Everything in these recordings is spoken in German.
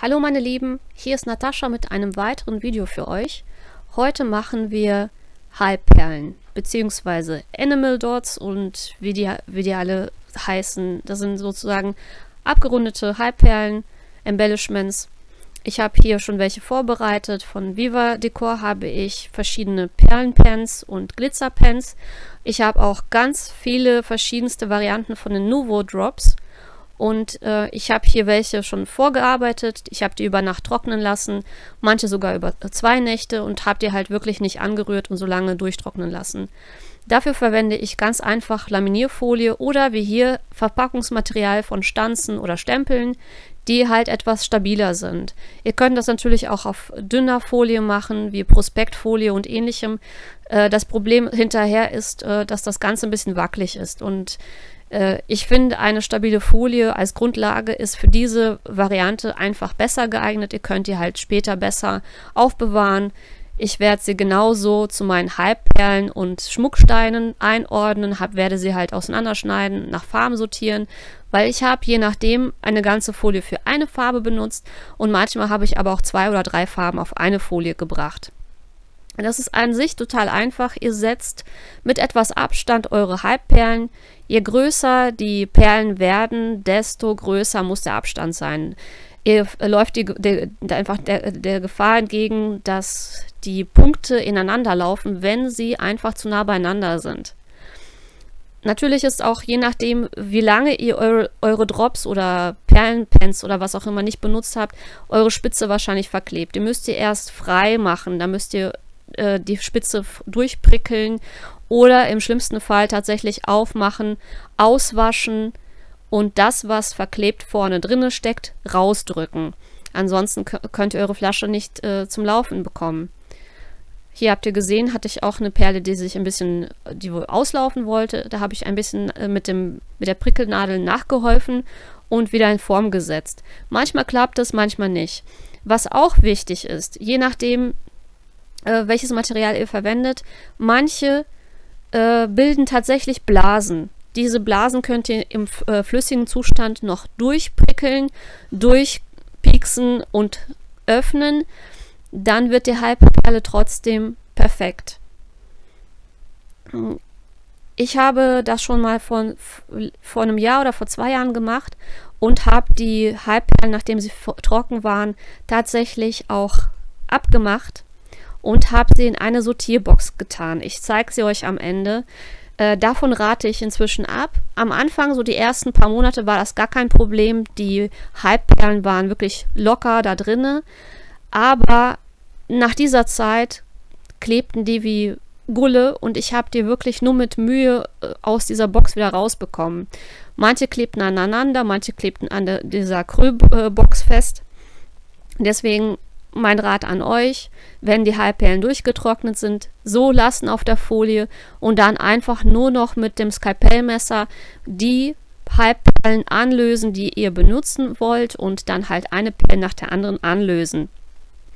Hallo meine Lieben, hier ist Natascha mit einem weiteren Video für euch. Heute machen wir Halbperlen bzw. Enamel Dots und wie die alle heißen. Das sind sozusagen abgerundete Halbperlen, Embellishments. Ich habe hier schon welche vorbereitet. Von Viva Decor habe ich verschiedene Perlenpens und Glitzerpens. Ich habe auch ganz viele verschiedenste Varianten von den Nuvo Drops. Und ich habe hier welche schon vorgearbeitet, ich habe die über Nacht trocknen lassen, manche sogar über 2 Nächte und habe die halt wirklich nicht angerührt und so lange durchtrocknen lassen. Dafür verwende ich ganz einfach Laminierfolie oder wie hier Verpackungsmaterial von Stanzen oder Stempeln, die halt etwas stabiler sind. Ihr könnt das natürlich auch auf dünner Folie machen, wie Prospektfolie und ähnlichem. Das Problem hinterher ist, dass das Ganze ein bisschen wackelig ist und ich finde, eine stabile Folie als Grundlage ist für diese Variante einfach besser geeignet. Ihr könnt die halt später besser aufbewahren. Ich werde sie genauso zu meinen Halbperlen und Schmucksteinen einordnen, werde sie halt auseinanderschneiden, nach Farben sortieren, weil ich habe je nachdem eine ganze Folie für eine Farbe benutzt und manchmal habe ich aber auch 2 oder 3 Farben auf eine Folie gebracht. Das ist an sich total einfach. Ihr setzt mit etwas Abstand eure Halbperlen. Je größer die Perlen werden, desto größer muss der Abstand sein. Ihr läuft der Gefahr entgegen, dass die Punkte ineinander laufen, wenn sie einfach zu nah beieinander sind. Natürlich ist auch je nachdem, wie lange ihr eure Drops oder Perlenpens oder was auch immer nicht benutzt habt, eure Spitze wahrscheinlich verklebt. Die müsst ihr erst frei machen, da müsst ihr die Spitze durchprickeln oder im schlimmsten Fall tatsächlich aufmachen, auswaschen und das, was verklebt vorne drinne steckt, rausdrücken. Ansonsten könnt ihr eure Flasche nicht zum Laufen bekommen. Hier habt ihr gesehen, hatte ich auch eine Perle, die wohl auslaufen wollte. Da habe ich ein bisschen mit der Prickelnadel nachgeholfen und wieder in Form gesetzt. Manchmal klappt es, manchmal nicht. Was auch wichtig ist, je nachdem welches Material ihr verwendet. Manche bilden tatsächlich Blasen. Diese Blasen könnt ihr im flüssigen Zustand noch durchprickeln, durchpieksen und öffnen. Dann wird die Halbperle trotzdem perfekt. Ich habe das schon mal vor einem Jahr oder vor 2 Jahren gemacht und habe die Halbperlen, nachdem sie trocken waren, tatsächlich auch abgemacht und habe sie in eine Sortierbox getan. Ich zeige sie euch am Ende. Davon rate ich inzwischen ab. Am Anfang, so die ersten paar Monate, war das gar kein Problem. Die Halbperlen waren wirklich locker da drinne. Aber nach dieser Zeit klebten die wie Gulle und ich habe die wirklich nur mit Mühe aus dieser Box wieder rausbekommen. Manche klebten aneinander, manche klebten an dieser Acrylbox fest. Deswegen mein Rat an euch, wenn die Halbperlen durchgetrocknet sind, so lassen auf der Folie und dann einfach nur noch mit dem Skalpellmesser die Halbperlen anlösen, die ihr benutzen wollt und dann halt eine Perle nach der anderen anlösen.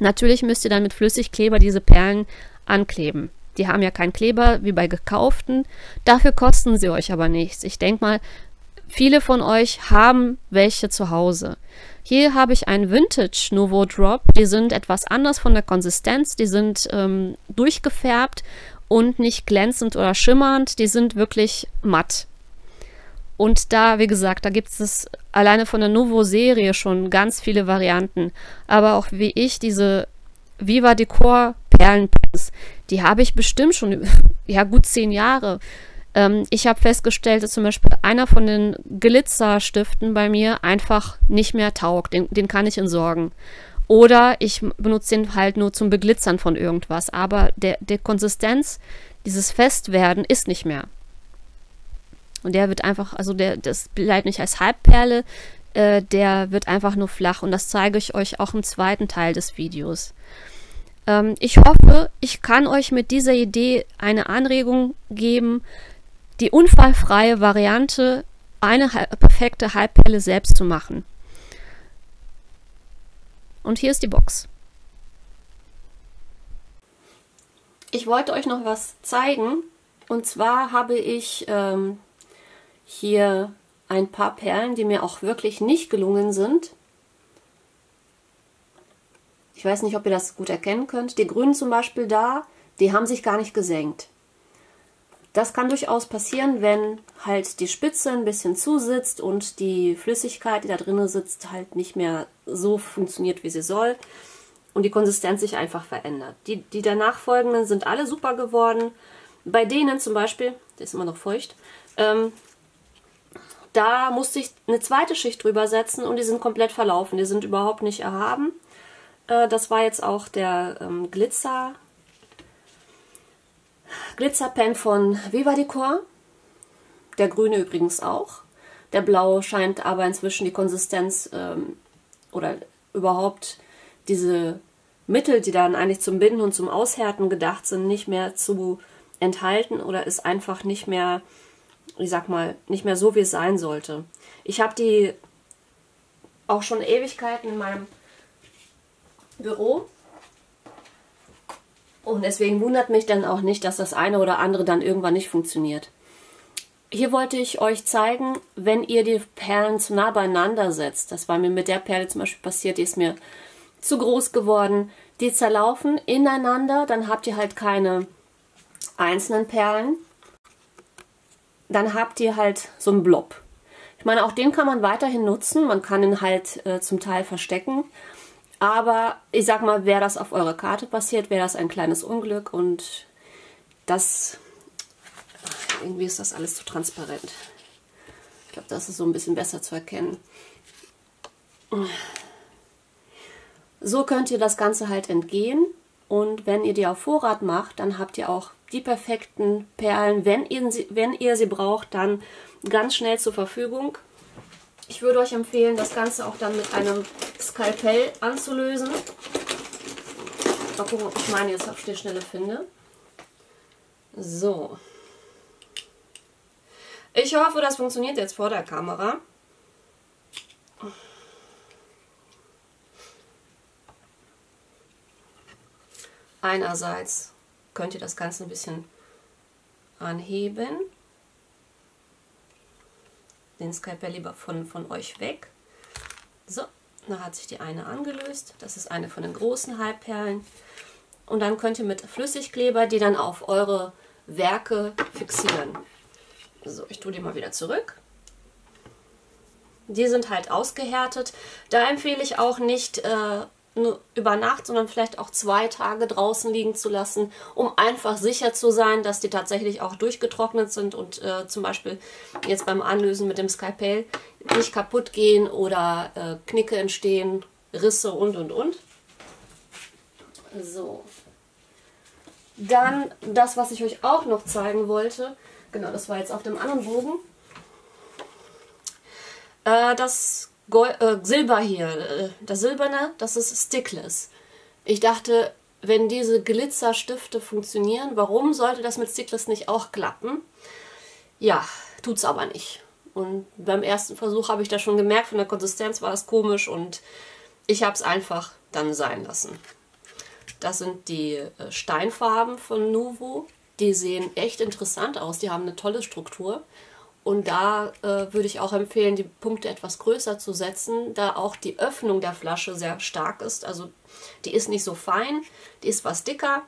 Natürlich müsst ihr dann mit Flüssigkleber diese Perlen ankleben. Die haben ja keinen Kleber wie bei gekauften, dafür kosten sie euch aber nichts. Ich denke mal, viele von euch haben welche zu Hause. Hier habe ich einen Vintage Nuvo Drop. Die sind etwas anders von der Konsistenz. Die sind durchgefärbt und nicht glänzend oder schimmernd. Die sind wirklich matt. Und da, wie gesagt, da gibt es alleine von der Nuvo Serie schon ganz viele Varianten. Aber auch wie ich diese Viva Decor Perlenpens, die habe ich bestimmt schon ja, gut 10 Jahre. Ich habe festgestellt, dass zum Beispiel einer von den Glitzerstiften bei mir einfach nicht mehr taugt. Den kann ich entsorgen. Oder ich benutze den halt nur zum Beglitzern von irgendwas. Aber der Konsistenz, dieses Festwerden, ist nicht mehr. Und der wird einfach, also das bleibt nicht als Halbperle, der wird einfach nur flach. Und das zeige ich euch auch im zweiten Teil des Videos. Ich hoffe, ich kann euch mit dieser Idee eine Anregung geben, die unfallfreie Variante, eine perfekte Halbperle selbst zu machen. Und hier ist die Box. Ich wollte euch noch was zeigen. Und zwar habe ich hier ein paar Perlen, die mir auch wirklich nicht gelungen sind. Ich weiß nicht, ob ihr das gut erkennen könnt. Die Grünen zum Beispiel da, die haben sich gar nicht gesenkt. Das kann durchaus passieren, wenn halt die Spitze ein bisschen zusitzt und die Flüssigkeit, die da drin sitzt, halt nicht mehr so funktioniert, wie sie soll und die Konsistenz sich einfach verändert. Die danach folgenden sind alle super geworden. Bei denen zum Beispiel, der ist immer noch feucht, da musste ich eine zweite Schicht drüber setzen und die sind komplett verlaufen. Die sind überhaupt nicht erhaben. Das war jetzt auch der Glitzerpen von Viva Decor. Der grüne übrigens auch. Der blaue scheint aber inzwischen die Konsistenz oder überhaupt diese Mittel, die dann eigentlich zum Binden und zum Aushärten gedacht sind, nicht mehr zu enthalten oder ist einfach nicht mehr, ich sag mal, nicht mehr so, wie es sein sollte. Ich habe die auch schon Ewigkeiten in meinem Büro. Und deswegen wundert mich dann auch nicht, dass das eine oder andere dann irgendwann nicht funktioniert. Hier wollte ich euch zeigen, wenn ihr die Perlen zu nah beieinander setzt. Das war mir mit der Perle zum Beispiel passiert, die ist mir zu groß geworden. Die zerlaufen ineinander, dann habt ihr halt keine einzelnen Perlen. Dann habt ihr halt so einen Blob. Ich meine, auch den kann man weiterhin nutzen. Man kann ihn halt zum Teil verstecken. Aber ich sag mal, wäre das auf eurer Karte passiert, wäre das ein kleines Unglück und das... Irgendwie ist das alles zu transparent. Ich glaube, das ist so ein bisschen besser zu erkennen. So könnt ihr das Ganze halt entgehen und wenn ihr die auf Vorrat macht, dann habt ihr auch die perfekten Perlen, wenn ihr sie braucht, dann ganz schnell zur Verfügung. Ich würde euch empfehlen, das Ganze auch dann mit einem Skalpell anzulösen. Mal gucken, ob ich meine jetzt auf die Schnelle finde. So. Ich hoffe, das funktioniert jetzt vor der Kamera. Einerseits könnt ihr das Ganze ein bisschen anheben. Den Skalpell lieber von euch weg. So, da hat sich die eine angelöst. Das ist eine von den großen Halbperlen. Und dann könnt ihr mit Flüssigkleber die dann auf eure Werke fixieren. So, ich tue die mal wieder zurück. Die sind halt ausgehärtet. Da empfehle ich auch nicht nur über Nacht, sondern vielleicht auch 2 Tage draußen liegen zu lassen, um einfach sicher zu sein, dass die tatsächlich auch durchgetrocknet sind und zum Beispiel jetzt beim Anlösen mit dem Skalpell nicht kaputt gehen oder Knicke entstehen, Risse und. So. Dann das, was ich euch auch noch zeigen wollte. Genau, das war jetzt auf dem anderen Bogen. Das Silber hier, das Silberne, das ist Stickless. Ich dachte, wenn diese Glitzerstifte funktionieren, warum sollte das mit Stickless nicht auch klappen? Ja, tut's aber nicht. Und beim ersten Versuch habe ich das schon gemerkt, von der Konsistenz war das komisch und ich habe es einfach dann sein lassen. Das sind die Steinfarben von Nuvo. Die sehen echt interessant aus, die haben eine tolle Struktur. Und da würde ich auch empfehlen, die Punkte etwas größer zu setzen, da auch die Öffnung der Flasche sehr stark ist. Also die ist nicht so fein, die ist was dicker.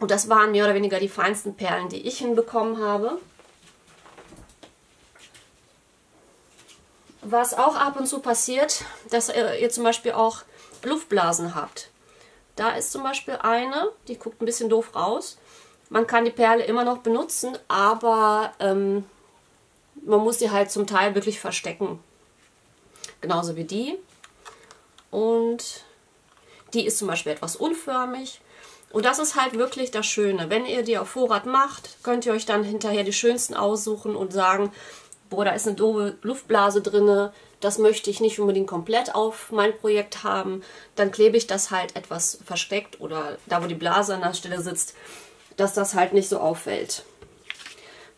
Und das waren mehr oder weniger die feinsten Perlen, die ich hinbekommen habe. Was auch ab und zu passiert, dass ihr zum Beispiel auch Luftblasen habt. Da ist zum Beispiel eine, die guckt ein bisschen doof raus. Man kann die Perle immer noch benutzen, aber... Man muss die halt zum Teil wirklich verstecken. Genauso wie die. Und die ist zum Beispiel etwas unförmig. Und das ist halt wirklich das Schöne. Wenn ihr die auf Vorrat macht, könnt ihr euch dann hinterher die schönsten aussuchen und sagen, boah, da ist eine doofe Luftblase drin, das möchte ich nicht unbedingt komplett auf mein Projekt haben. Dann klebe ich das halt etwas versteckt oder da, wo die Blase an der Stelle sitzt, dass das halt nicht so auffällt.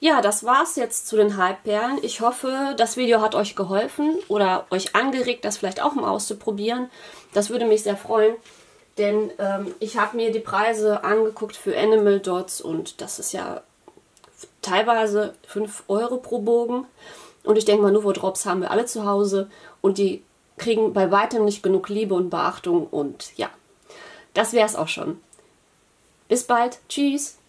Ja, das war's jetzt zu den Halbperlen. Ich hoffe, das Video hat euch geholfen oder euch angeregt, das vielleicht auch mal auszuprobieren. Das würde mich sehr freuen, denn ich habe mir die Preise angeguckt für Enamel Dots und das ist ja teilweise 5 Euro pro Bogen. Und ich denke mal, Nuvo Drops haben wir alle zu Hause und die kriegen bei weitem nicht genug Liebe und Beachtung und ja, Das wär's auch schon. Bis bald. Tschüss.